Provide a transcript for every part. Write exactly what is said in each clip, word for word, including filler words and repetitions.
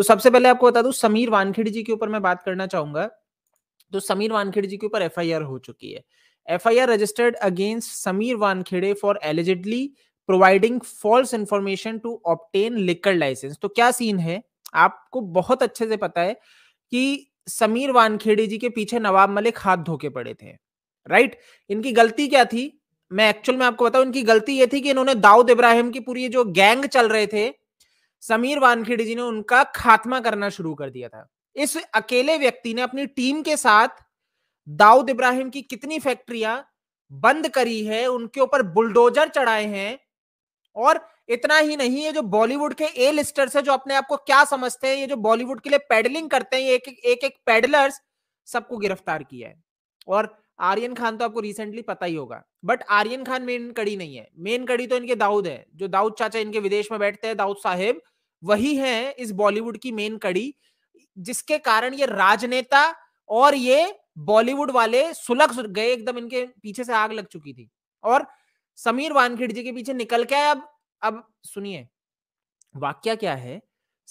तो सबसे पहले आपको बता दूं, समीर वानखेड़े जी के ऊपर मैं बात करना चाहूंगा। तो समीर वानखेड़े जी के ऊपर एफ आई आर हो चुकी है। F I R registered against Sameer Wankhede for allegedly providing false information to obtain liquor license. तो क्या सीन है, आपको बहुत अच्छे से पता है कि समीर वानखेड़े जी के पीछे नवाब मलिक हाथ धोके पड़े थे, राइट। इनकी गलती क्या थी, मैं एक्चुअल में आपको बताऊं, इनकी गलती ये थी कि इन्होंने दाऊद इब्राहिम की पूरी जो गैंग चल रहे थे, समीर वानखेड़े जी ने उनका खात्मा करना शुरू कर दिया था। इस अकेले व्यक्ति ने अपनी टीम के साथ दाऊद इब्राहिम की कितनी फैक्ट्रियां बंद करी है, उनके ऊपर बुलडोजर चढ़ाए हैं। और इतना ही नहीं है, जो बॉलीवुड के ए लिस्टर्स है, जो अपने आप को क्या समझते हैं, ये जो बॉलीवुड के लिए पेडलिंग करते हैं, एक एक एक पेडलर्स सबको गिरफ्तार किया है। और आर्यन खान तो आपको रिसेंटली पता ही होगा, बट आर्यन खान मेन कड़ी नहीं है, मेन कड़ी तो इनके दाऊद है। जो दाऊद चाचा इनके विदेश में बैठते हैं, दाऊद साहेब, वही है इस बॉलीवुड की मेन कड़ी, जिसके कारण ये राजनेता और ये बॉलीवुड वाले सुलग गए एकदम, इनके पीछे से आग लग चुकी थी। और समीर वानखेड़े जी के पीछे निकल के आए। अब अब सुनिए वाक्या क्या है।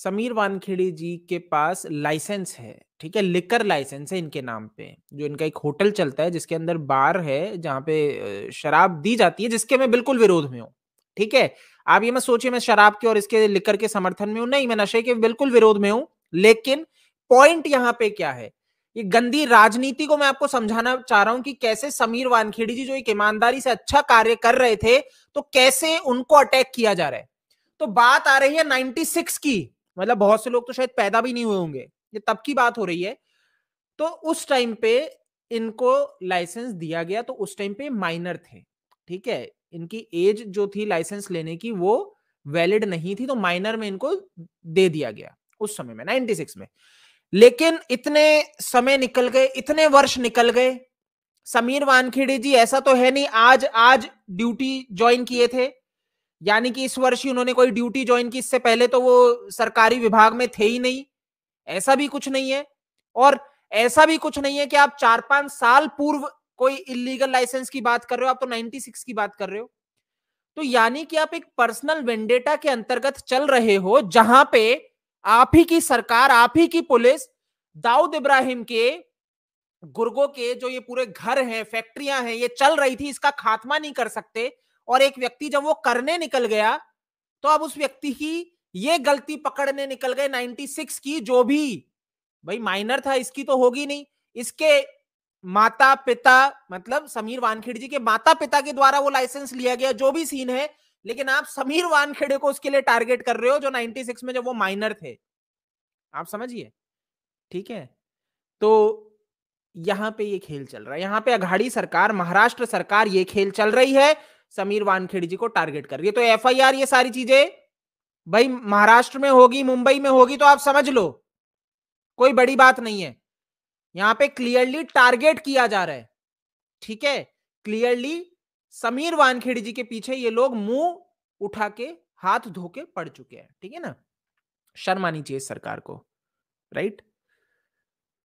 समीर वानखेड़े जी के पास लाइसेंस है, ठीक है, लिकर लाइसेंस है इनके नाम पे। जो इनका एक होटल चलता है जिसके अंदर बार है, जहां पे शराब दी जाती है, जिसके मैं बिल्कुल विरोध में हूँ, ठीक है। आप ये मत सोचिए मैं शराब के और इसके लिकर के समर्थन में हूँ, नहीं, मैं नशे के बिल्कुल विरोध में हूँ। लेकिन पॉइंट यहाँ पे क्या है, ये गंदी राजनीति को मैं आपको समझाना चाह रहा हूं कि कैसे समीर वानखेड़े जी जो एक ईमानदारी से अच्छा कार्य कर रहे थे, तो कैसे उनको अटैक किया जा रहा है। तो बात आ रही है छियानवे की, मतलब बहुत से लोग तो शायद पैदा भी नहीं हुए होंगे, ये तब की बात हो रही है। तो उस टाइम पे इनको लाइसेंस दिया गया, तो उस टाइम पे माइनर थे, ठीक है। इनकी एज जो थी लाइसेंस लेने की वो वैलिड नहीं थी, तो माइनर में इनको दे दिया गया उस समय में छियानवे में। लेकिन इतने समय निकल गए, इतने वर्ष निकल गए। समीर वानखेड़े जी ऐसा तो है नहीं आज आज ड्यूटी ज्वाइन किए थे, यानी कि इस वर्ष ही उन्होंने कोई ड्यूटी ज्वाइन की, इससे पहले तो वो सरकारी विभाग में थे ही नहीं, ऐसा भी कुछ नहीं है। और ऐसा भी कुछ नहीं है कि आप चार पांच साल पूर्व कोई इलीगल लाइसेंस की बात कर रहे हो, आप तो छियानवे की बात कर रहे हो। तो यानी कि आप एक पर्सनल वेंडेटा के अंतर्गत चल रहे हो, जहां पे आप ही की सरकार, आप ही की पुलिस, दाऊद इब्राहिम के गुर्गों के जो ये पूरे घर हैं, फैक्ट्रियां हैं, ये चल रही थी, इसका खात्मा नहीं कर सकते। और एक व्यक्ति जब वो करने निकल गया, तो अब उस व्यक्ति की ये गलती पकड़ने निकल गए छियानवे की, जो भी भाई माइनर था, इसकी तो होगी नहीं। इसके माता पिता, मतलब समीर वानखेड़े जी के माता पिता के द्वारा वो लाइसेंस लिया गया, जो भी सीन है। लेकिन आप समीर वानखेड़े को उसके लिए टारगेट कर रहे हो, जो छियानवे में जब वो माइनर थे, आप समझिए, ठीक है। तो यहां पे ये खेल चल रहा है, यहां पे आघाड़ी सरकार, महाराष्ट्र सरकार ये खेल चल रही है, समीर वानखेड़े जी को टारगेट कर रही है। तो एफ आई आर, ये सारी चीजें भाई महाराष्ट्र में होगी, मुंबई में होगी, तो आप समझ लो कोई बड़ी बात नहीं है। यहां पे क्लियरली टारगेट किया जा रहा है, ठीक है, क्लियरली समीर वानखेड़े जी के पीछे ये लोग मुंह उठा के हाथ धो के पड़ चुके हैं, ठीक है ना। शर्म आनी चाहिए सरकार को, राइट।